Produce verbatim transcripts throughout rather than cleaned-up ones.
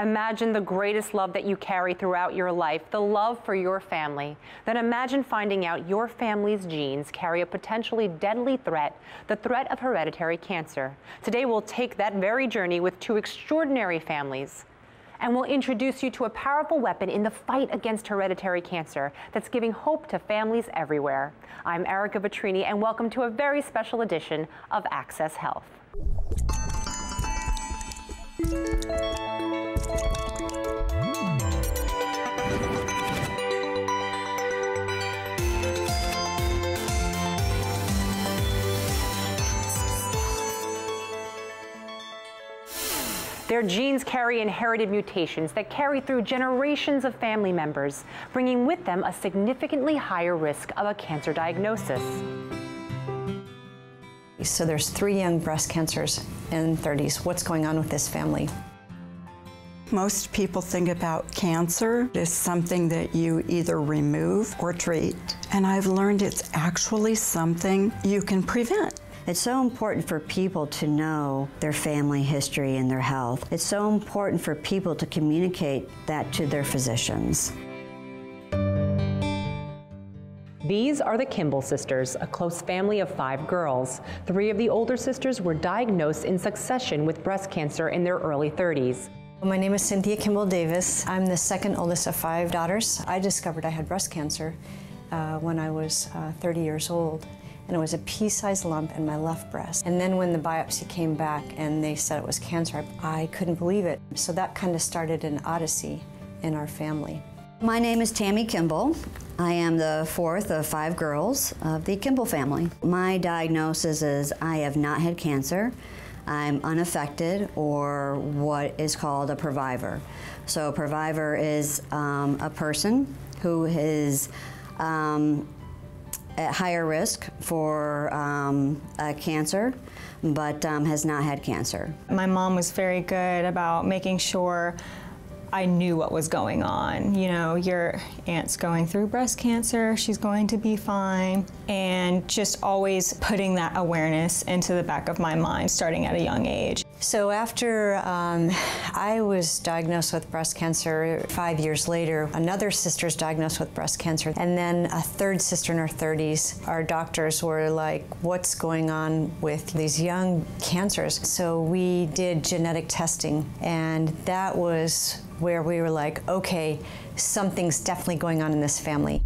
Imagine the greatest love that you carry throughout your life, the love for your family. Then imagine finding out your family's genes carry a potentially deadly threat, the threat of hereditary cancer. Today we'll take that very journey with two extraordinary families, and we'll introduce you to a powerful weapon in the fight against hereditary cancer that's giving hope to families everywhere. I'm Ereka Vetrini, and welcome to a very special edition of Access Health. Their genes carry inherited mutations that carry through generations of family members, bringing with them a significantly higher risk of a cancer diagnosis. So there's three young breast cancers in thirties. What's going on with this family? Most people think about cancer as something that you either remove or treat. And I've learned it's actually something you can prevent. It's so important for people to know their family history and their health. It's so important for people to communicate that to their physicians. These are the Kimball sisters, a close family of five girls. Three of the older sisters were diagnosed in succession with breast cancer in their early thirties. My name is Cynthia Kimball Davis. I'm the second oldest of five daughters. I discovered I had breast cancer uh, when I was uh, thirty years old, and it was a pea-sized lump in my left breast. And then when the biopsy came back and they said it was cancer, I, I couldn't believe it. So that kind of started an odyssey in our family. My name is Tammy Kimball. I am the fourth of five girls of the Kimball family. My diagnosis is I have not had cancer. I'm unaffected, or what is called a survivor. So a survivor is um, a person who is um, at higher risk for um, a cancer, but um, has not had cancer. My mom was very good about making sure I knew what was going on. You know, your aunt's going through breast cancer, she's going to be fine. And just always putting that awareness into the back of my mind, starting at a young age. So after um, I was diagnosed with breast cancer, five years later, another sister's diagnosed with breast cancer, and then a third sister in her thirties. Our doctors were like, what's going on with these young cancers? So we did genetic testing, and that was where we were like, okay, something's definitely going on in this family.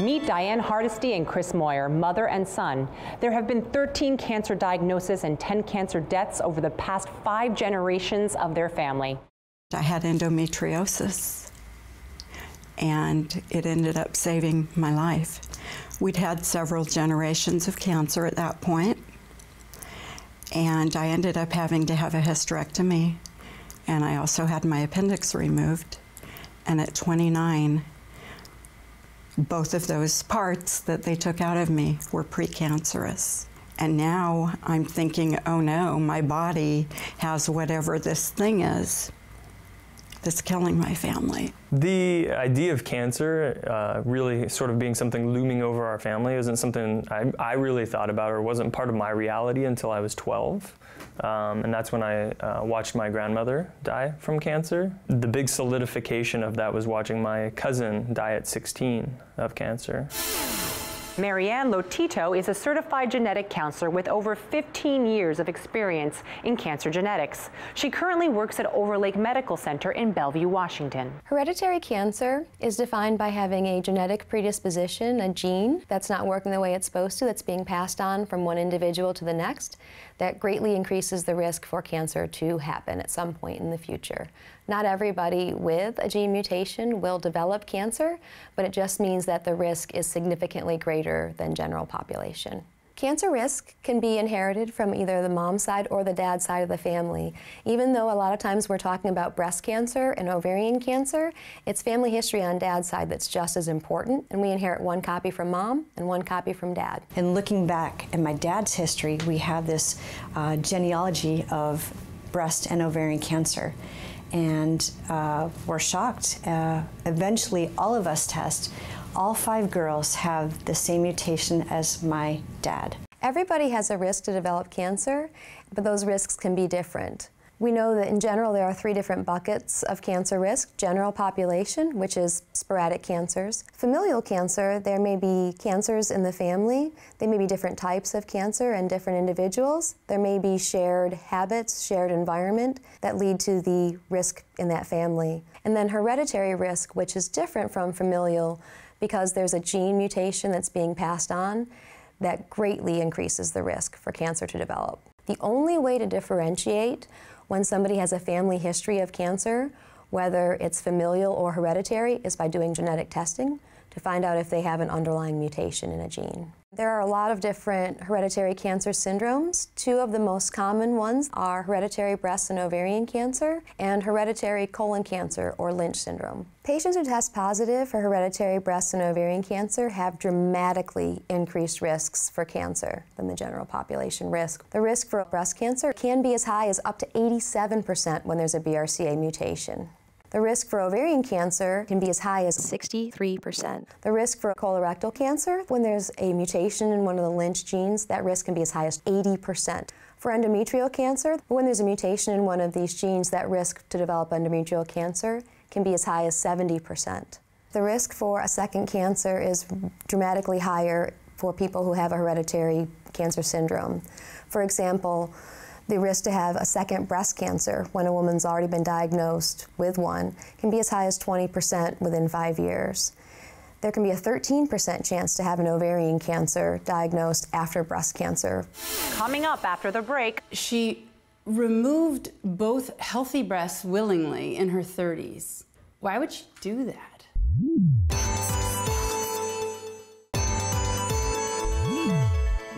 Meet Diane Hardesty and Chris Moyer, mother and son. There have been thirteen cancer diagnoses and ten cancer deaths over the past five generations of their family. I had endometriosis, and it ended up saving my life. We'd had several generations of cancer at that point, and I ended up having to have a hysterectomy, and I also had my appendix removed, and at twenty-nine, both of those parts that they took out of me were precancerous. And now I'm thinking, oh no, my body has whatever this thing is that's killing my family. The idea of cancer uh, really sort of being something looming over our family isn't something I, I really thought about, or wasn't part of my reality until I was twelve. Um, and that's when I uh, watched my grandmother die from cancer. The big solidification of that was watching my cousin die at sixteen of cancer. Marianne Lotito is a certified genetic counselor with over fifteen years of experience in cancer genetics. She currently works at Overlake Medical Center in Bellevue, Washington. Hereditary cancer is defined by having a genetic predisposition, a gene that's not working the way it's supposed to, that's being passed on from one individual to the next. That greatly increases the risk for cancer to happen at some point in the future. Not everybody with a gene mutation will develop cancer, but it just means that the risk is significantly greater than general population. Cancer risk can be inherited from either the mom's side or the dad's side of the family. Even though a lot of times we're talking about breast cancer and ovarian cancer, it's family history on dad's side that's just as important, and we inherit one copy from mom and one copy from dad. And looking back at my dad's history, we have this uh, genealogy of breast and ovarian cancer. And uh, we're shocked. Uh, eventually, all of us test. All five girls have the same mutation as my dad. Everybody has a risk to develop cancer, but those risks can be different. We know that in general there are three different buckets of cancer risk: general population, which is sporadic cancers; familial cancer, there may be cancers in the family, they may be different types of cancer and different individuals, there may be shared habits, shared environment that lead to the risk in that family; and then hereditary risk, which is different from familial because there's a gene mutation that's being passed on that greatly increases the risk for cancer to develop. The only way to differentiate when somebody has a family history of cancer, whether it's familial or hereditary, is by doing genetic testing to find out if they have an underlying mutation in a gene. There are a lot of different hereditary cancer syndromes. Two of the most common ones are hereditary breast and ovarian cancer and hereditary colon cancer, or Lynch syndrome. Patients who test positive for hereditary breast and ovarian cancer have dramatically increased risks for cancer than the general population risk. The risk for breast cancer can be as high as up to eighty-seven percent when there's a B R C A mutation. The risk for ovarian cancer can be as high as sixty-three percent. The risk for colorectal cancer, when there's a mutation in one of the Lynch genes, that risk can be as high as eighty percent. For endometrial cancer, when there's a mutation in one of these genes, that risk to develop endometrial cancer can be as high as seventy percent. The risk for a second cancer is dramatically higher for people who have a hereditary cancer syndrome. For example, the risk to have a second breast cancer when a woman's already been diagnosed with one can be as high as twenty percent within five years. There can be a thirteen percent chance to have an ovarian cancer diagnosed after breast cancer. Coming up after the break, she removed both healthy breasts willingly in her thirties. Why would she do that?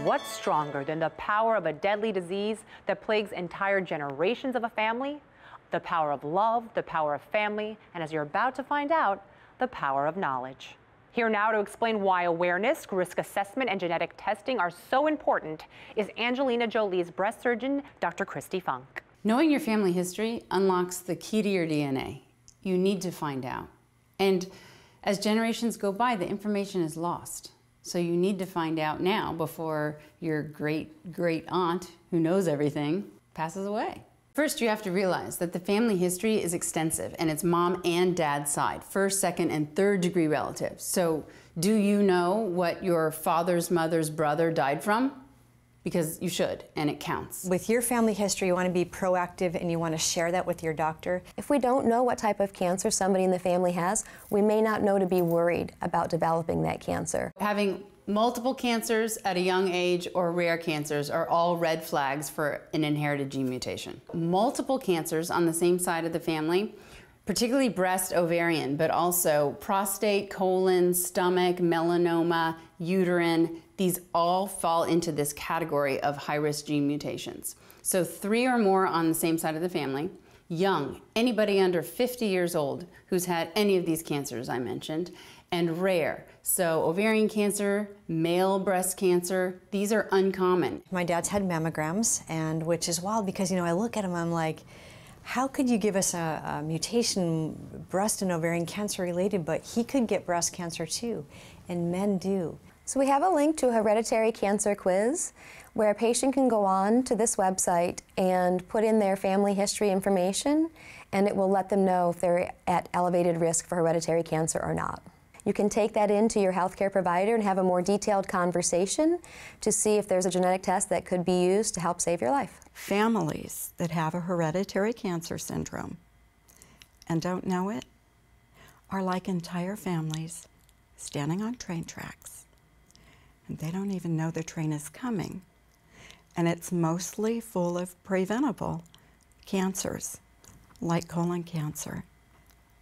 What's stronger than the power of a deadly disease that plagues entire generations of a family? The power of love, the power of family, and as you're about to find out, the power of knowledge. Here now to explain why awareness, risk assessment, and genetic testing are so important is Angelina Jolie's breast surgeon, Doctor Kristi Funk. Knowing your family history unlocks the key to your D N A. You need to find out. And as generations go by, the information is lost. So you need to find out now before your great-great-aunt, who knows everything, passes away. First, you have to realize that the family history is extensive, and it's mom and dad's side, first, second, and third degree relatives. So do you know what your father's mother's brother died from? Because you should, and it counts. With your family history, you want to be proactive and you want to share that with your doctor. If we don't know what type of cancer somebody in the family has, we may not know to be worried about developing that cancer. Having multiple cancers at a young age or rare cancers are all red flags for an inherited gene mutation. Multiple cancers on the same side of the family, particularly breast, ovarian, but also prostate, colon, stomach, melanoma, uterine, these all fall into this category of high-risk gene mutations. So three or more on the same side of the family, young, anybody under fifty years old who's had any of these cancers I mentioned, and rare. So ovarian cancer, male breast cancer, these are uncommon. My dad's had mammograms, and which is wild because, you know, I look at him, I'm like, how could you give us a, a mutation, breast and ovarian cancer related, but he could get breast cancer too, and men do. So we have a link to a hereditary cancer quiz where a patient can go on to this website and put in their family history information, and it will let them know if they're at elevated risk for hereditary cancer or not. You can take that into your healthcare provider and have a more detailed conversation to see if there's a genetic test that could be used to help save your life. Families that have a hereditary cancer syndrome and don't know it are like entire families standing on train tracks, and they don't even know the train is coming. And it's mostly full of preventable cancers, like colon cancer.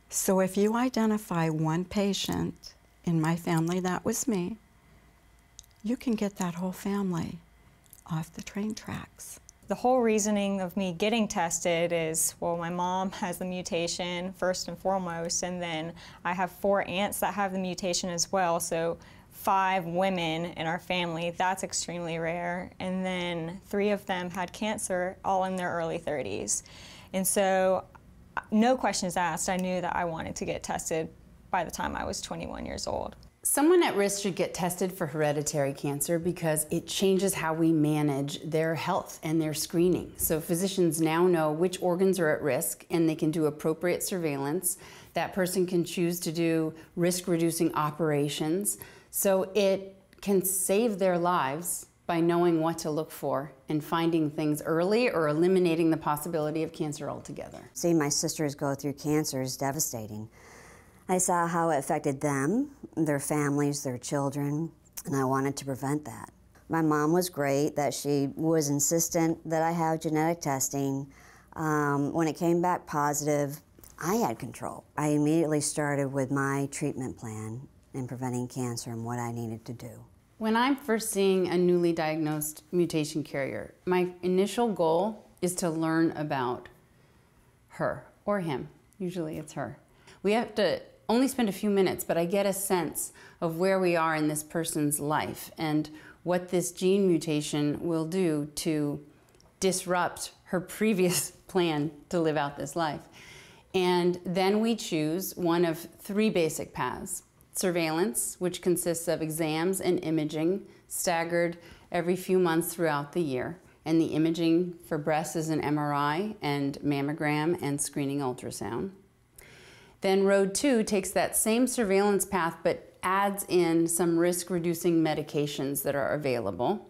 So if you identify one patient in my family, that was me, you can get that whole family off the train tracks. The whole reasoning of me getting tested is, well, my mom has the mutation first and foremost, and then I have four aunts that have the mutation as well, so five women in our family, that's extremely rare, and then three of them had cancer all in their early thirties. And so no questions asked, I knew that I wanted to get tested by the time I was twenty-one years old. Someone at risk should get tested for hereditary cancer because it changes how we manage their health and their screening. So physicians now know which organs are at risk and they can do appropriate surveillance. That person can choose to do risk-reducing operations. So it can save their lives by knowing what to look for and finding things early or eliminating the possibility of cancer altogether. Seeing my sisters go through cancer is devastating. I saw how it affected them, their families, their children, and I wanted to prevent that. My mom was great, that she was insistent that I have genetic testing. Um, when it came back positive, I had control. I immediately started with my treatment plan in preventing cancer and what I needed to do. When I'm first seeing a newly diagnosed mutation carrier, my initial goal is to learn about her or him. Usually it's her. We have to only spend a few minutes, but I get a sense of where we are in this person's life and what this gene mutation will do to disrupt her previous plan to live out this life. And then we choose one of three basic paths. Surveillance, which consists of exams and imaging, staggered every few months throughout the year. And the imaging for breast is an M R I and mammogram and screening ultrasound. Then road two takes that same surveillance path but adds in some risk-reducing medications that are available.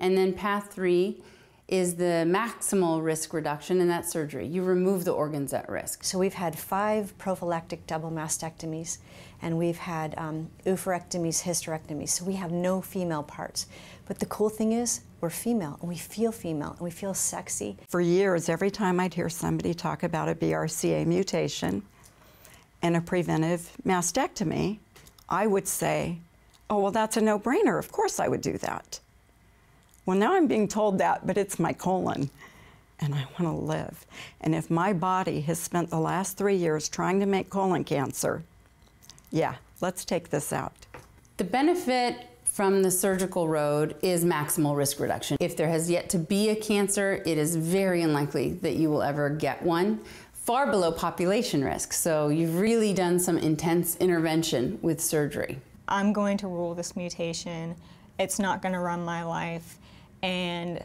And then path three is the maximal risk reduction, and that's surgery. You remove the organs at risk. So we've had five prophylactic double mastectomies, and we've had um, oophorectomies, hysterectomies, so we have no female parts. But the cool thing is, we're female, and we feel female, and we feel sexy. For years, every time I'd hear somebody talk about a B R C A mutation, and a preventive mastectomy, I would say, oh, well, that's a no-brainer. Of course I would do that. Well, now I'm being told that, but it's my colon, and I want to live. And if my body has spent the last three years trying to make colon cancer, yeah, let's take this out. The benefit from the surgical road is maximal risk reduction. If there has yet to be a cancer, it is very unlikely that you will ever get one. Far below population risk, so you've really done some intense intervention with surgery. I'm going to rule this mutation. It's not going to run my life, and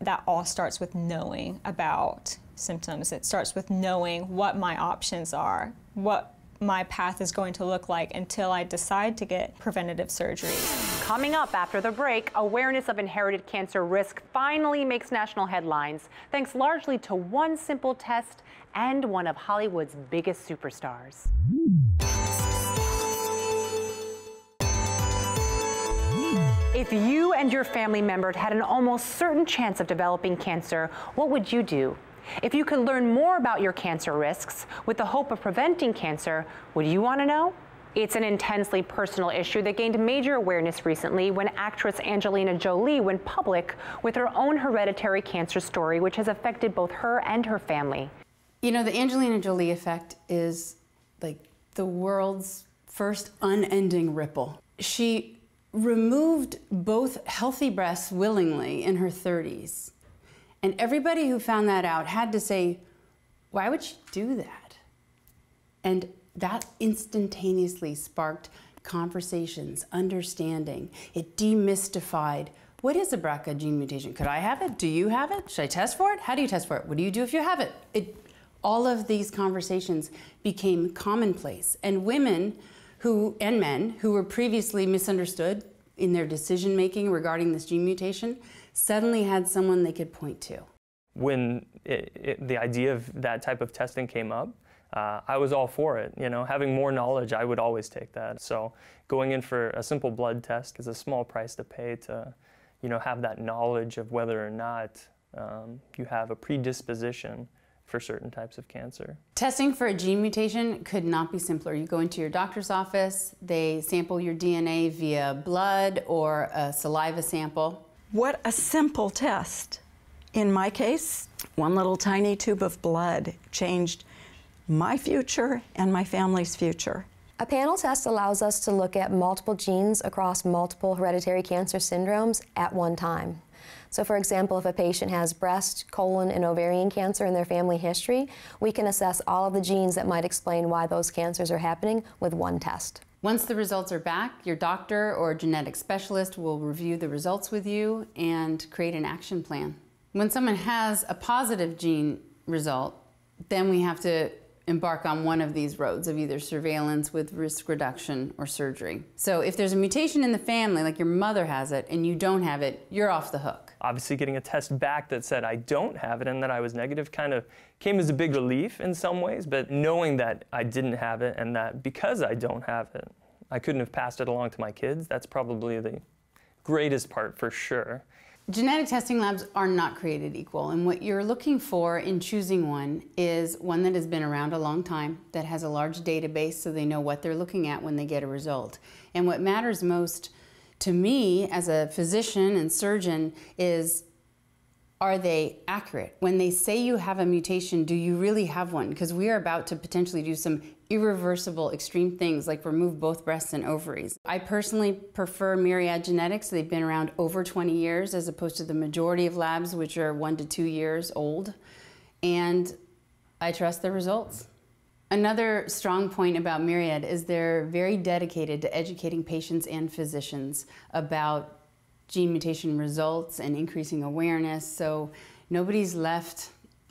that all starts with knowing about symptoms. It starts with knowing what my options are, what my path is going to look like until I decide to get preventative surgery. Coming up after the break, awareness of inherited cancer risk finally makes national headlines, thanks largely to one simple test and one of Hollywood's biggest superstars. If you and your family member had an almost certain chance of developing cancer, what would you do? If you could learn more about your cancer risks with the hope of preventing cancer, would you want to know? It's an intensely personal issue that gained major awareness recently when actress Angelina Jolie went public with her own hereditary cancer story, which has affected both her and her family. You know, the Angelina Jolie effect is like the world's first unending ripple. She removed both healthy breasts willingly in her thirties. And everybody who found that out had to say, why would she do that? And that instantaneously sparked conversations, understanding. It demystified, what is a B R C A gene mutation? Could I have it? Do you have it? Should I test for it? How do you test for it? What do you do if you have it? It all of these conversations became commonplace. And women who, and men who were previously misunderstood in their decision-making regarding this gene mutation suddenly had someone they could point to. When it, it, the idea of that type of testing came up, uh, I was all for it. You know, having more knowledge, I would always take that. So going in for a simple blood test is a small price to pay to, you know, have that knowledge of whether or not um, you have a predisposition for certain types of cancer. Testing for a gene mutation could not be simpler. You go into your doctor's office, they sample your D N A via blood or a saliva sample. What a simple test. In my case, one little tiny tube of blood changed my future and my family's future. A panel test allows us to look at multiple genes across multiple hereditary cancer syndromes at one time. So for example, if a patient has breast, colon, and ovarian cancer in their family history, we can assess all of the genes that might explain why those cancers are happening with one test. Once the results are back, your doctor or genetic specialist will review the results with you and create an action plan. When someone has a positive gene result, then we have to embark on one of these roads of either surveillance with risk reduction or surgery. So if there's a mutation in the family, like your mother has it, and you don't have it, you're off the hook. Obviously getting a test back that said I don't have it and that I was negative kind of came as a big relief in some ways, but knowing that I didn't have it and that because I don't have it, I couldn't have passed it along to my kids, that's probably the greatest part for sure. Genetic testing labs are not created equal, and what you're looking for in choosing one is one that has been around a long time, that has a large database so they know what they're looking at when they get a result. And what matters most to me as a physician and surgeon is, are they accurate? When they say you have a mutation, do you really have one? Because we are about to potentially do some irreversible extreme things like remove both breasts and ovaries. I personally prefer Myriad Genetics. They've been around over twenty years as opposed to the majority of labs, which are one to two years old. And I trust their results. Another strong point about Myriad is they're very dedicated to educating patients and physicians about gene mutation results and increasing awareness, so nobody's left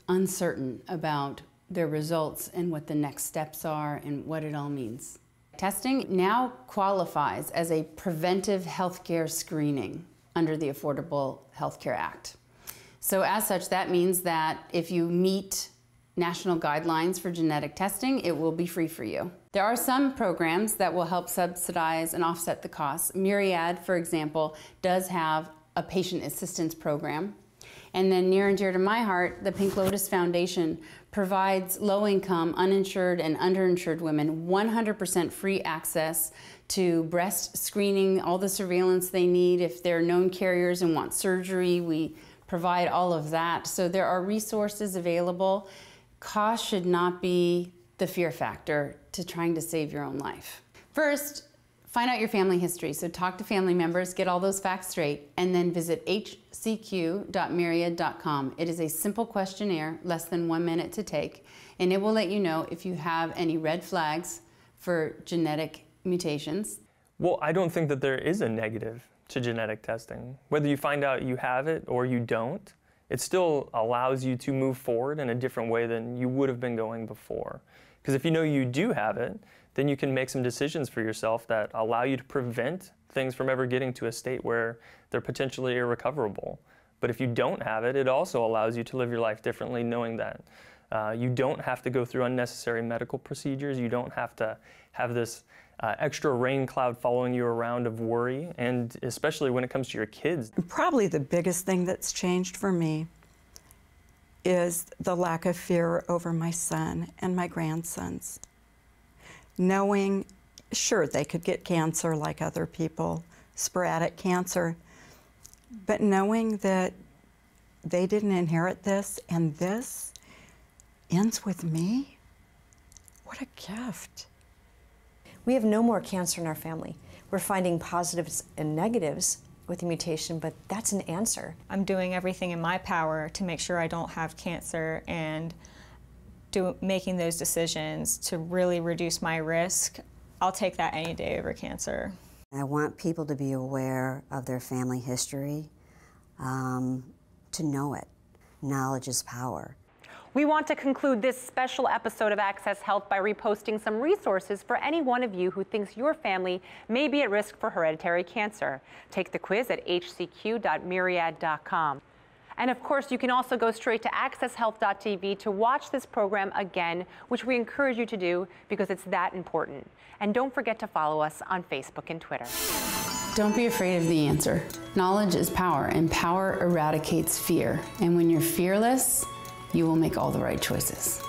uncertain about their results and what the next steps are and what it all means. Testing now qualifies as a preventive healthcare screening under the Affordable Healthcare Act. So as such, that means that if you meet national guidelines for genetic testing, it will be free for you. There are some programs that will help subsidize and offset the costs. Myriad, for example, does have a patient assistance program. And then near and dear to my heart, the Pink Lotus Foundation provides low-income, uninsured, and underinsured women one hundred percent free access to breast screening, all the surveillance they need. If they're known carriers and want surgery, we provide all of that. So there are resources available. Cost should not be the fear factor to trying to save your own life. First, find out your family history. So talk to family members, get all those facts straight, and then visit h c q dot myriad dot com. It is a simple questionnaire, less than one minute to take, and it will let you know if you have any red flags for genetic mutations. Well, I don't think that there is a negative to genetic testing. Whether you find out you have it or you don't, it still allows you to move forward in a different way than you would have been going before. Because if you know you do have it, then you can make some decisions for yourself that allow you to prevent things from ever getting to a state where they're potentially irrecoverable. But if you don't have it, it also allows you to live your life differently, knowing that uh, you don't have to go through unnecessary medical procedures, you don't have to have this Uh, extra rain cloud following you around of worry, and especially when it comes to your kids. Probably the biggest thing that's changed for me is the lack of fear over my son and my grandsons. Knowing, sure, they could get cancer like other people, sporadic cancer, but knowing that they didn't inherit this and this ends with me, what a gift. We have no more cancer in our family. We're finding positives and negatives with the mutation, but that's an answer. I'm doing everything in my power to make sure I don't have cancer and do, making those decisions to really reduce my risk. I'll take that any day over cancer. I want people to be aware of their family history, um, to know it. Knowledge is power. We want to conclude this special episode of Access Health by reposting some resources for any one of you who thinks your family may be at risk for hereditary cancer. Take the quiz at h c q dot myriad dot com. And of course, you can also go straight to access health dot t v to watch this program again, which we encourage you to do because it's that important. And don't forget to follow us on Facebook and Twitter. Don't be afraid of the answer. Knowledge is power, and power eradicates fear. And when you're fearless, you will make all the right choices.